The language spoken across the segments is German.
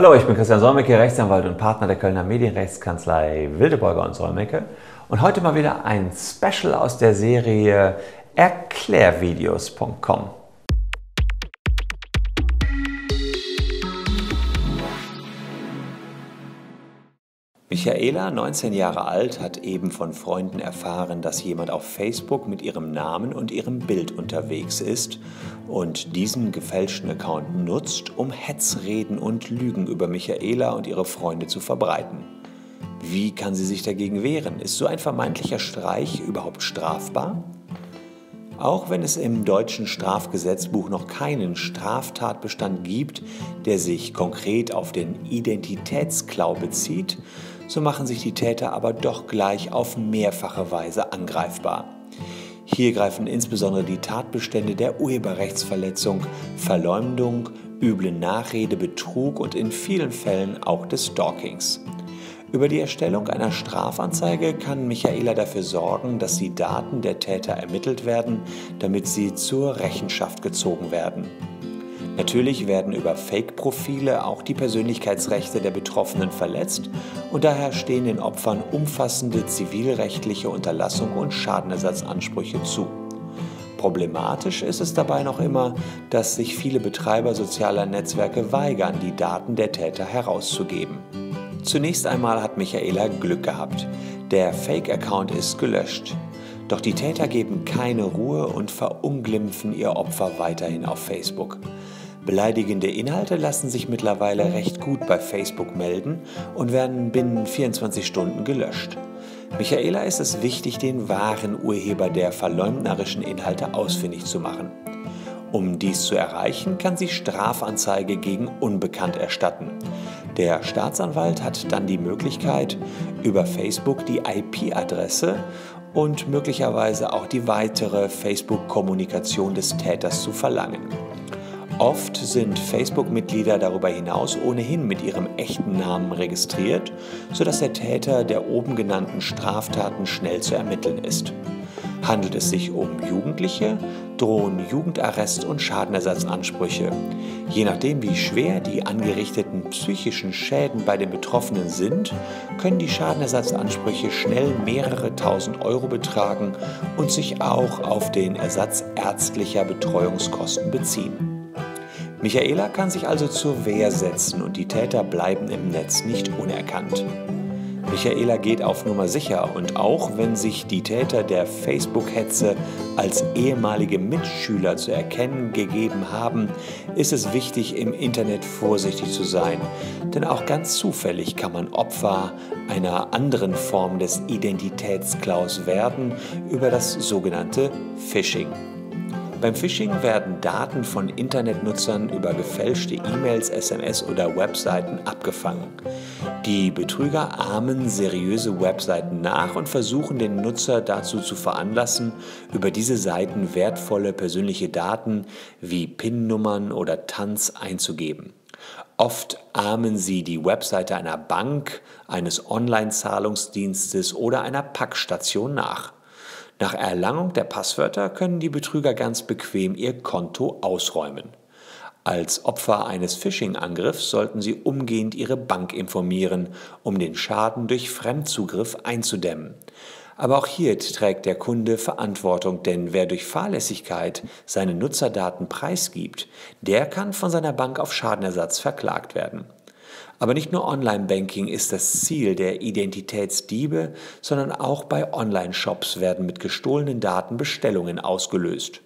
Hallo, ich bin Christian Solmecke, Rechtsanwalt und Partner der Kölner Medienrechtskanzlei Wildeborger & Solmecke und heute mal wieder ein Special aus der Serie Erklärvideos.com. Michaela, 19 Jahre alt, hat eben von Freunden erfahren, dass jemand auf Facebook mit ihrem Namen und ihrem Bild unterwegs ist und diesen gefälschten Account nutzt, um Hetzreden und Lügen über Michaela und ihre Freunde zu verbreiten. Wie kann sie sich dagegen wehren? Ist so ein vermeintlicher Streich überhaupt strafbar? Auch wenn es im deutschen Strafgesetzbuch noch keinen Straftatbestand gibt, der sich konkret auf den Identitätsklau bezieht, so machen sich die Täter aber doch gleich auf mehrfache Weise angreifbar. Hier greifen insbesondere die Tatbestände der Urheberrechtsverletzung, Verleumdung, üble Nachrede, Betrug und in vielen Fällen auch des Stalkings. Über die Erstellung einer Strafanzeige kann Michaela dafür sorgen, dass die Daten der Täter ermittelt werden, damit sie zur Rechenschaft gezogen werden. Natürlich werden über Fake-Profile auch die Persönlichkeitsrechte der Betroffenen verletzt und daher stehen den Opfern umfassende zivilrechtliche Unterlassung und Schadenersatzansprüche zu. Problematisch ist es dabei noch immer, dass sich viele Betreiber sozialer Netzwerke weigern, die Daten der Täter herauszugeben. Zunächst einmal hat Michaela Glück gehabt. Der Fake-Account ist gelöscht. Doch die Täter geben keine Ruhe und verunglimpfen ihr Opfer weiterhin auf Facebook. Beleidigende Inhalte lassen sich mittlerweile recht gut bei Facebook melden und werden binnen 24 Stunden gelöscht. Michaela ist es wichtig, den wahren Urheber der verleumderischen Inhalte ausfindig zu machen. Um dies zu erreichen, kann sie Strafanzeige gegen Unbekannt erstatten. Der Staatsanwalt hat dann die Möglichkeit, über Facebook die IP-Adresse und möglicherweise auch die weitere Facebook-Kommunikation des Täters zu verlangen. Oft sind Facebook-Mitglieder darüber hinaus ohnehin mit ihrem echten Namen registriert, sodass der Täter der oben genannten Straftaten schnell zu ermitteln ist. Handelt es sich um Jugendliche, drohen Jugendarrest und Schadenersatzansprüche. Je nachdem, wie schwer die angerichteten psychischen Schäden bei den Betroffenen sind, können die Schadenersatzansprüche schnell mehrere tausend Euro betragen und sich auch auf den Ersatz ärztlicher Betreuungskosten beziehen. Michaela kann sich also zur Wehr setzen und die Täter bleiben im Netz nicht unerkannt. Michaela geht auf Nummer sicher und auch wenn sich die Täter der Facebook-Hetze als ehemalige Mitschüler zu erkennen gegeben haben, ist es wichtig, im Internet vorsichtig zu sein. Denn auch ganz zufällig kann man Opfer einer anderen Form des Identitätsklaus werden, über das sogenannte Phishing. Beim Phishing werden Daten von Internetnutzern über gefälschte E-Mails, SMS oder Webseiten abgefangen. Die Betrüger ahmen seriöse Webseiten nach und versuchen den Nutzer dazu zu veranlassen, über diese Seiten wertvolle persönliche Daten wie PIN-Nummern oder TANs einzugeben. Oft ahmen sie die Webseite einer Bank, eines Online-Zahlungsdienstes oder einer Packstation nach. Nach Erlangung der Passwörter können die Betrüger ganz bequem ihr Konto ausräumen. Als Opfer eines Phishing-Angriffs sollten sie umgehend ihre Bank informieren, um den Schaden durch Fremdzugriff einzudämmen. Aber auch hier trägt der Kunde Verantwortung, denn wer durch Fahrlässigkeit seine Nutzerdaten preisgibt, der kann von seiner Bank auf Schadenersatz verklagt werden. Aber nicht nur Online-Banking ist das Ziel der Identitätsdiebe, sondern auch bei Online-Shops werden mit gestohlenen Daten Bestellungen ausgelöst.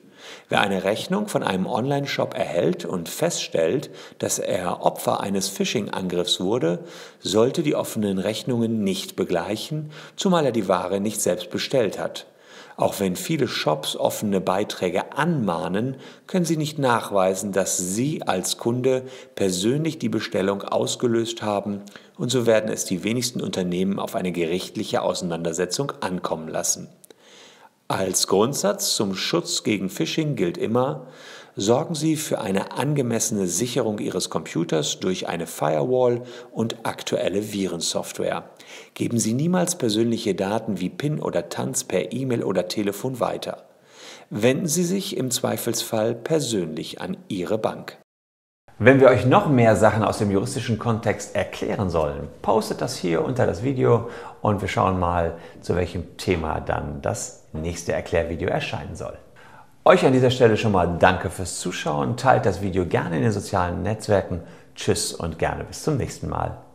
Wer eine Rechnung von einem Online-Shop erhält und feststellt, dass er Opfer eines Phishing-Angriffs wurde, sollte die offenen Rechnungen nicht begleichen, zumal er die Ware nicht selbst bestellt hat. Auch wenn viele Shops offene Beiträge anmahnen, können sie nicht nachweisen, dass sie als Kunde persönlich die Bestellung ausgelöst haben und so werden es die wenigsten Unternehmen auf eine gerichtliche Auseinandersetzung ankommen lassen. Als Grundsatz zum Schutz gegen Phishing gilt immer, sorgen Sie für eine angemessene Sicherung Ihres Computers durch eine Firewall und aktuelle Virensoftware. Geben Sie niemals persönliche Daten wie PIN oder TANs per E-Mail oder Telefon weiter. Wenden Sie sich im Zweifelsfall persönlich an Ihre Bank. Wenn wir euch noch mehr Sachen aus dem juristischen Kontext erklären sollen, postet das hier unter das Video und wir schauen mal, zu welchem Thema dann das nächste Erklärvideo erscheinen soll. Euch an dieser Stelle schon mal danke fürs Zuschauen, teilt das Video gerne in den sozialen Netzwerken. Tschüss und gerne bis zum nächsten Mal.